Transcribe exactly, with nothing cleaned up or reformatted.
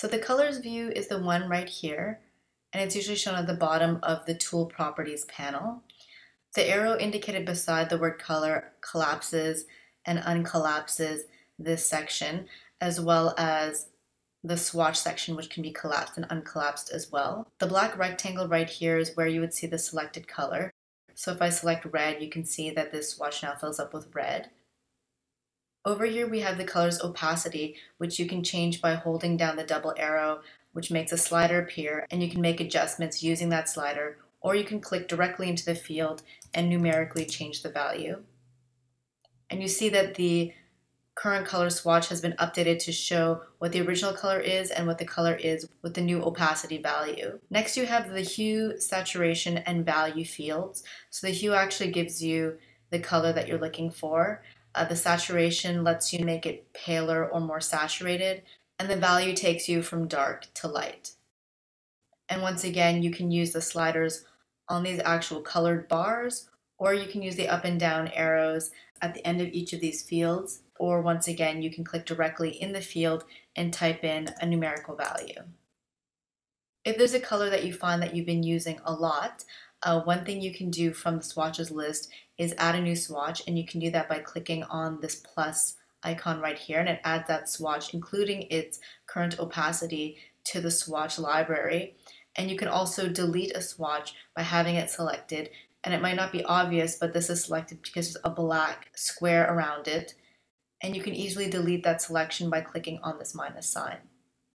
So the colors view is the one right here, and it's usually shown at the bottom of the tool properties panel. The arrow indicated beside the word color collapses and uncollapses this section, as well as the swatch section, which can be collapsed and uncollapsed as well. The black rectangle right here is where you would see the selected color. So if I select red, you can see that this swatch now fills up with red. Over here we have the color's opacity, which you can change by holding down the double arrow, which makes a slider appear, and you can make adjustments using that slider, or you can click directly into the field and numerically change the value. And you see that the current color swatch has been updated to show what the original color is and what the color is with the new opacity value. Next you have the hue, saturation, and value fields. So the hue actually gives you the color that you're looking for. Uh, the saturation lets you make it paler or more saturated, and the value takes you from dark to light. And once again, you can use the sliders on these actual colored bars, or you can use the up and down arrows at the end of each of these fields, or once again, you can click directly in the field and type in a numerical value. If there's a color that you find that you've been using a lot, Uh, one thing you can do from the swatches list is add a new swatch, and you can do that by clicking on this plus icon right here, and it adds that swatch, including its current opacity, to the swatch library. And you can also delete a swatch by having it selected, and it might not be obvious, but this is selected because there's a black square around it, and you can easily delete that selection by clicking on this minus sign.